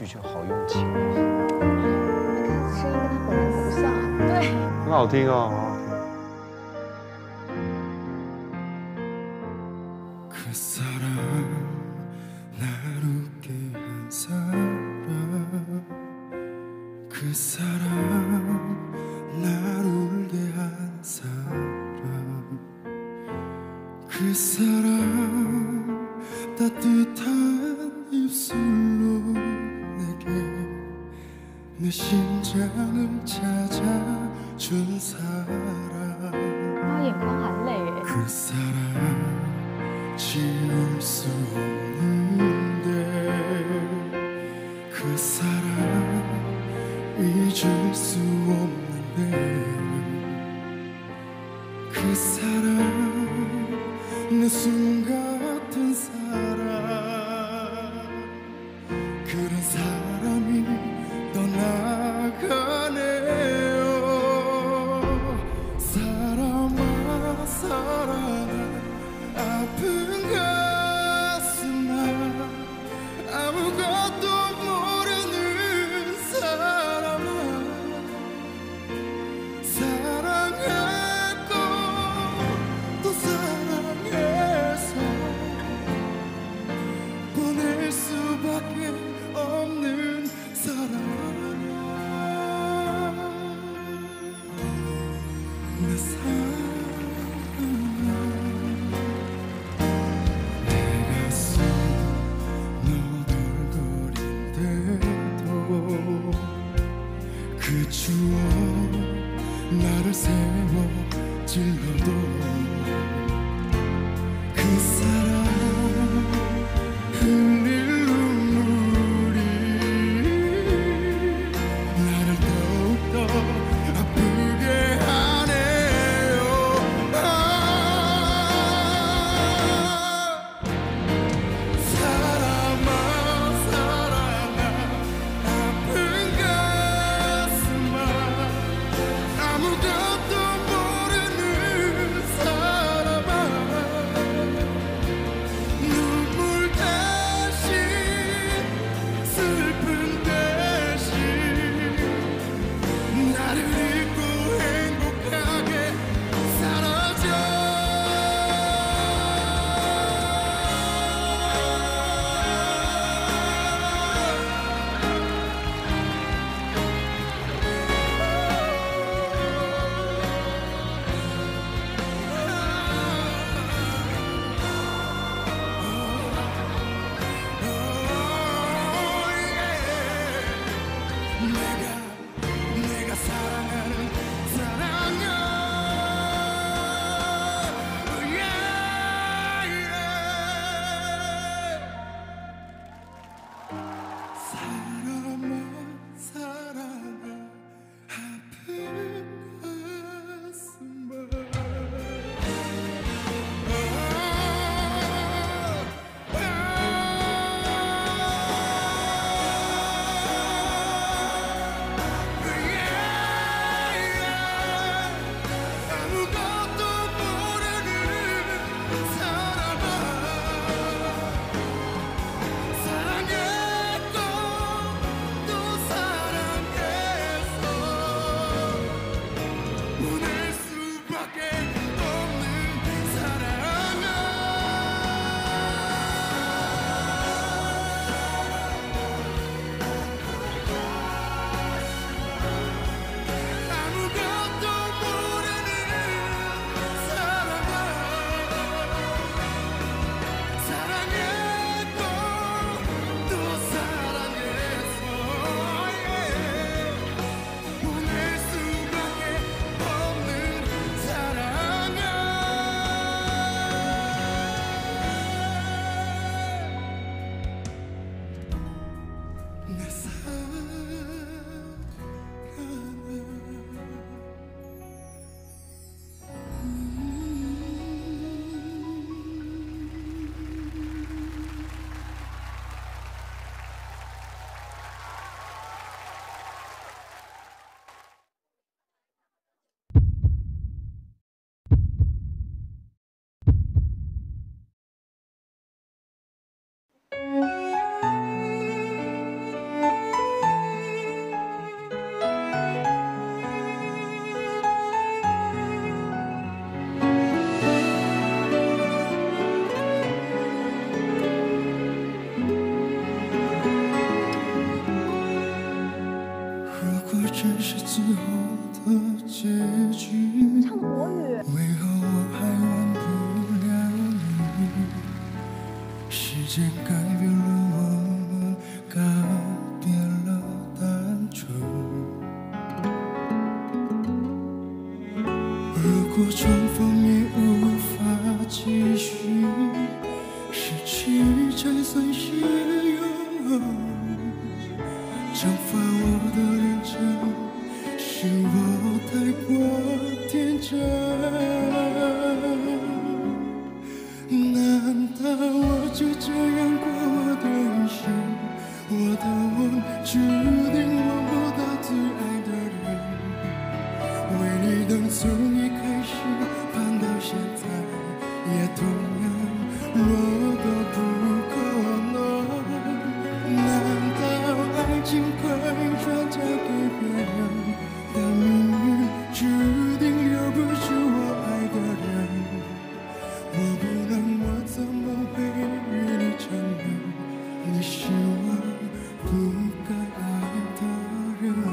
句就好用情。是因为他本人不像，对，很好听哦，很好听。아, 영광 안 내. 그 사람 지울 수 없는데 그 사람 잊을 수 없는데 그 사람 내 숨 같은 사람 그런 사람이 떠나가네. 사랑했고 또 사랑했어. 间改变了我们，改变了单纯。如果重逢已无法继续，失去才算是拥有。长发我的恋人，是我太过天真。 难道我就这样过我的人生？我的吻注定吻不到最爱的人，为你等从一开始盼到现在，也同样我都不可能。难道爱情会转嫁给别人？但命运注定留不住我爱的人，我不。 怎么会与你承认，你是我不该爱的人？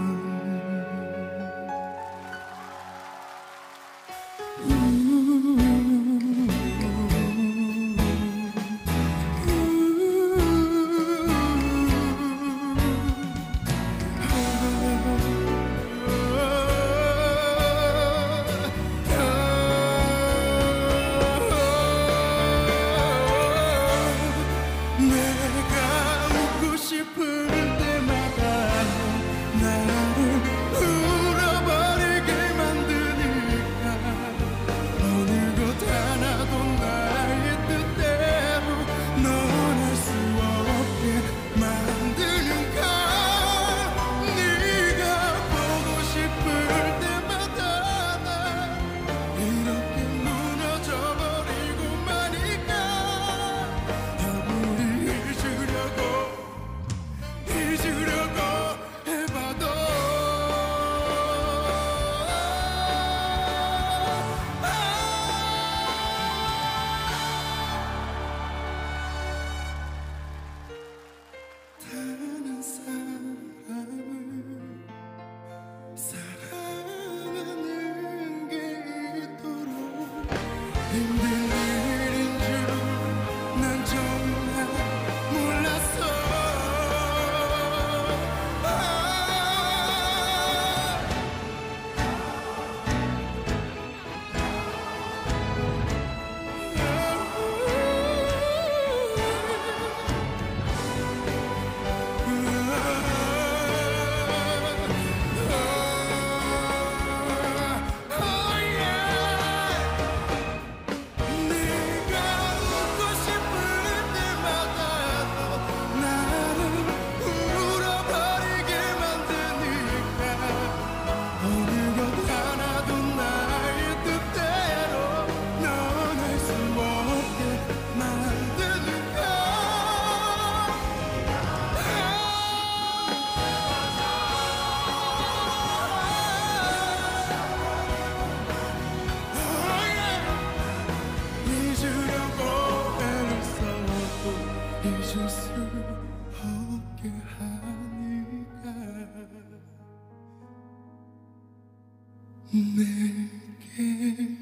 내게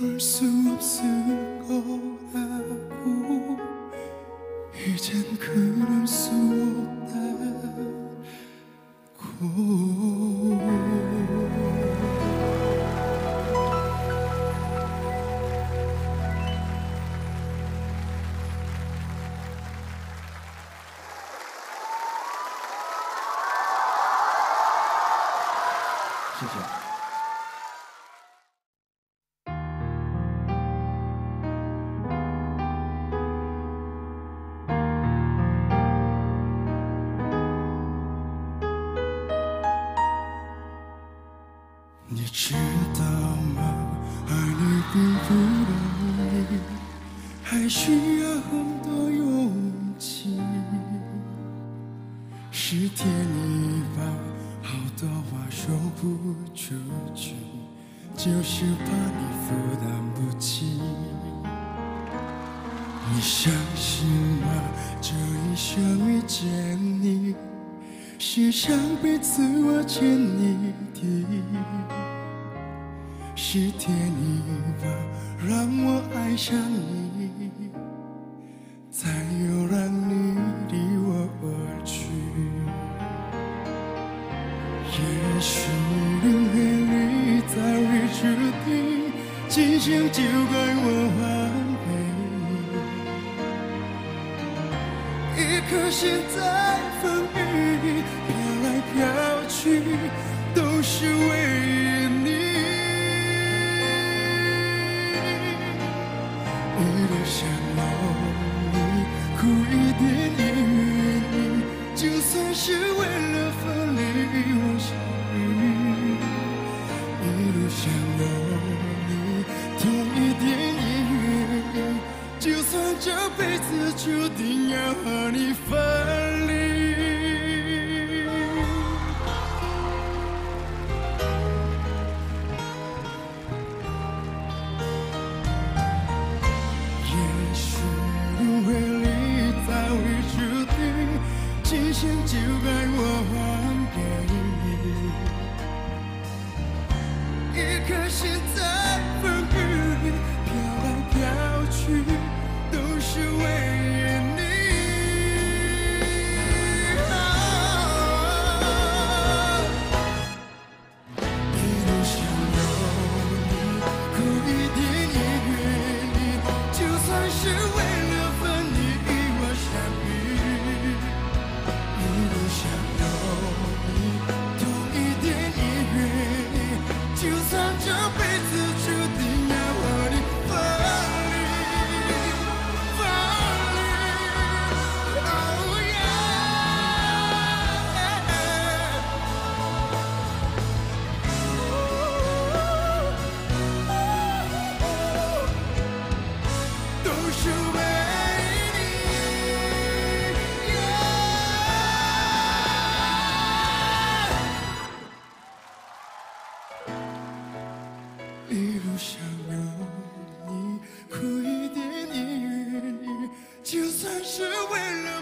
올 수 없을 거라고 이젠 그럴 수 없다고 진짜 你知道吗？爱你并不容易，还需要很多勇气。是天意吧，好多话说不出去，就是怕你负担不起。你相信吗？这一生遇见你，是上辈子我欠你的。 是天意吧，让我爱上你，才有。可现在风雨飘来飘去，都是为你。为了想要你，苦一点也愿意，就算是为了分离，我想你。一路想要你，痛一点也愿意，就算这辈子注定要和你分离。 就该我还给你，也可惜在风雨飘来飘去，都是为你。一路想有你，苦一点也愿意，就算是为了。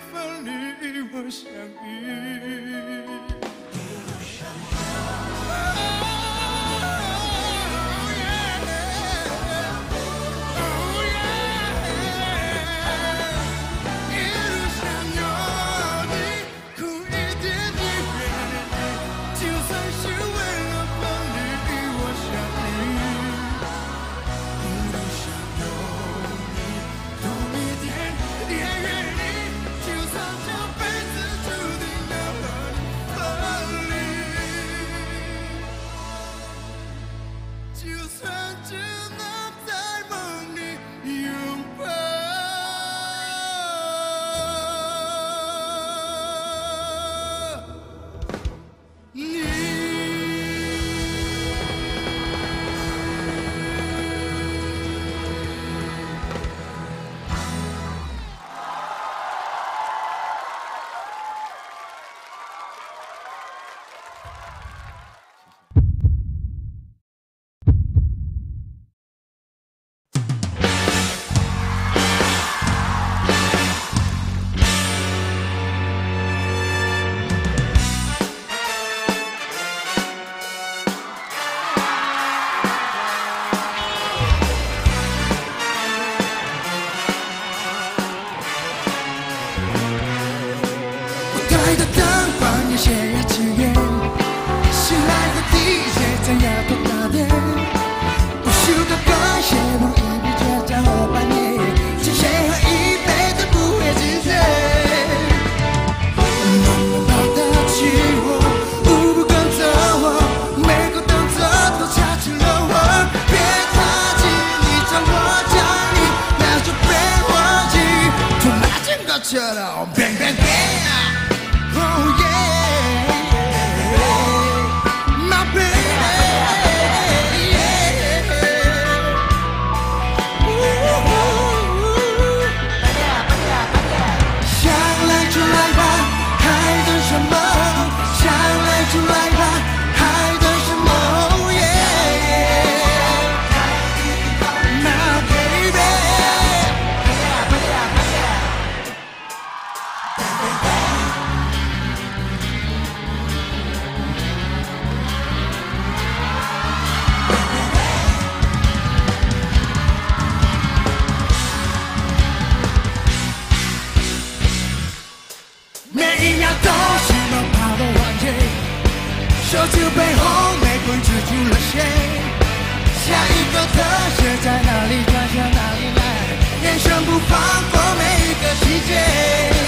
人生不放过每一个细节。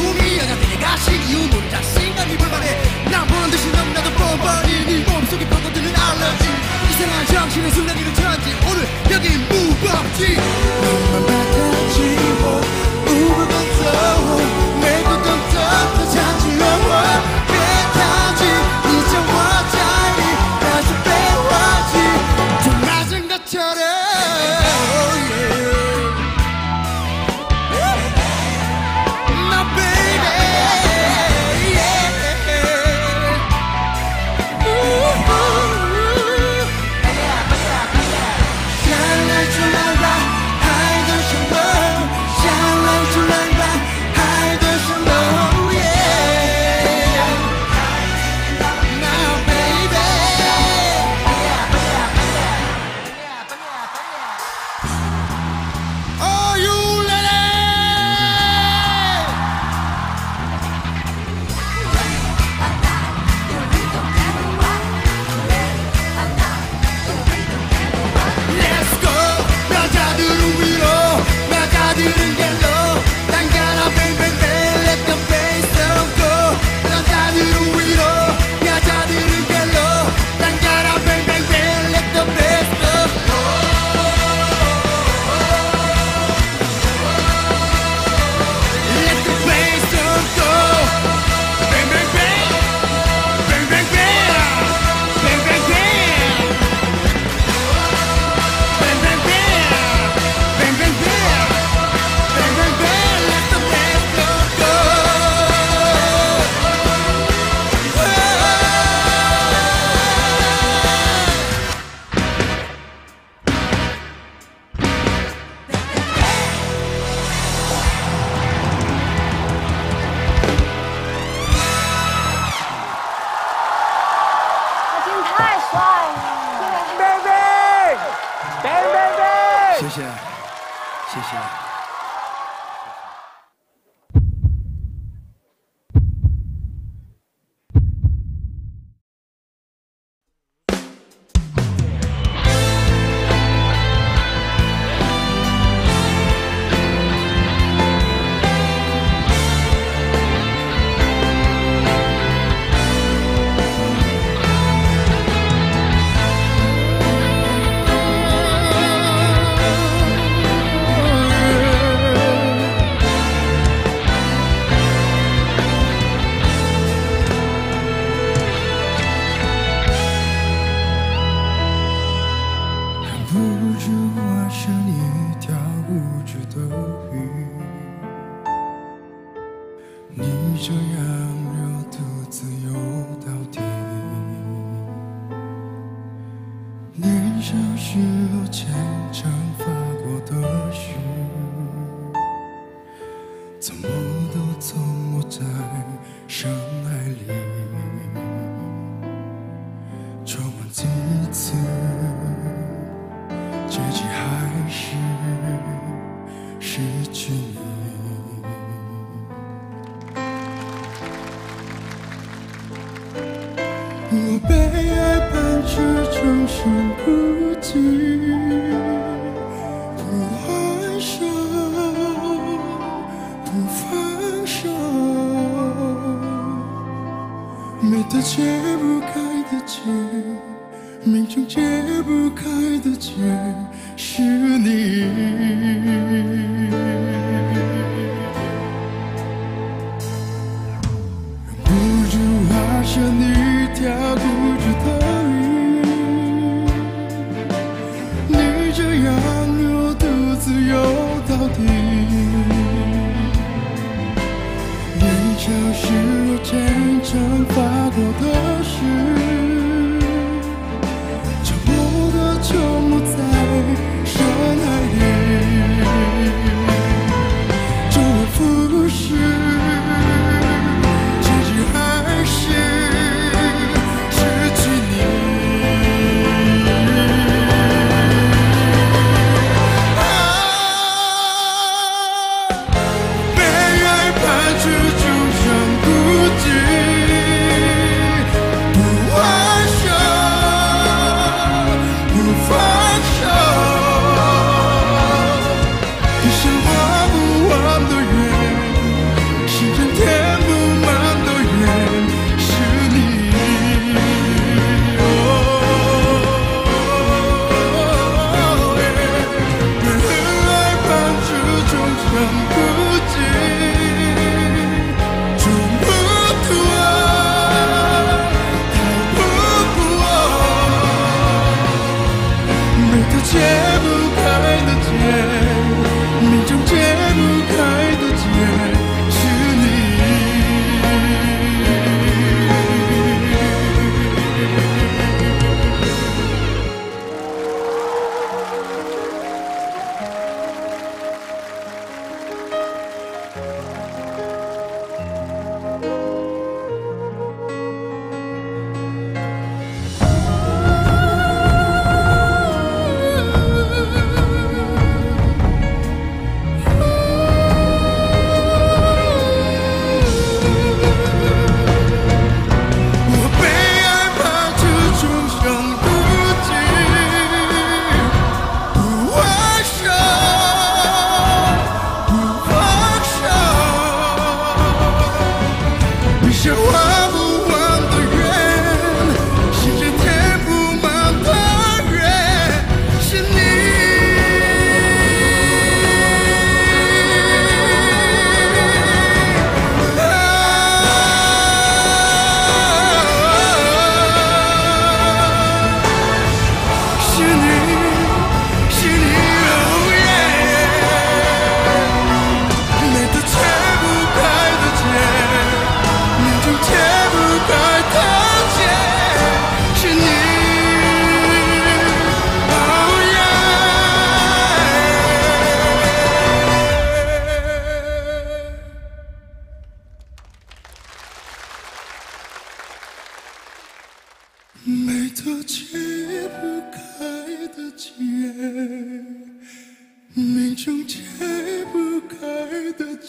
봄이 연약해 내가 식이운 우리 자신감이 불만해 난 보는 듯이 넘나도 뻔뻔히 네 몸속에 파고드는 알러지 이상한 정신의 순간이를 찾지 오늘 여긴 무법지 눈만 바꿔지고 우물건더워 내 것도 더 자질러와沉默的就不再深爱你。见，命中解不开的结。 美得解不开的结，命中解不开的结，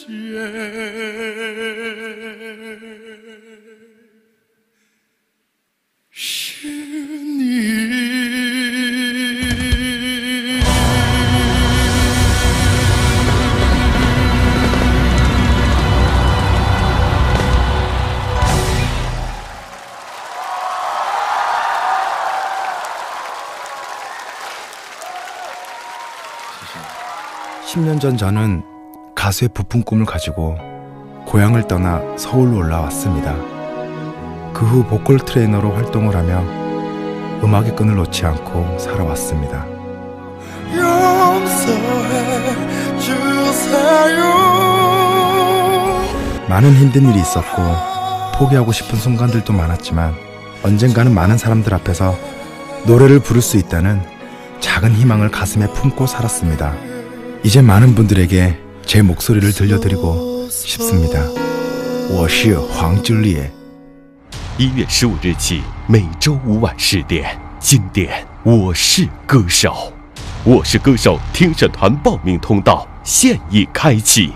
是你。 10년 전 저는 가수의 부푼 꿈을 가지고 고향을 떠나 서울로 올라왔습니다. 그 후 보컬 트레이너로 활동을 하며 음악의 끈을 놓지 않고 살아왔습니다. 용서해 주세요. 많은 힘든 일이 있었고 포기하고 싶은 순간들도 많았지만 언젠가는 많은 사람들 앞에서 노래를 부를 수 있다는 작은 희망을 가슴에 품고 살았습니다. 이제 많은 분들에게 제 목소리를 들려드리고 싶습니다. 我是黄致列。 1月15日起，每周5晚10点，经典《我是歌手》，《我是歌手》听审团报名通道现已开启。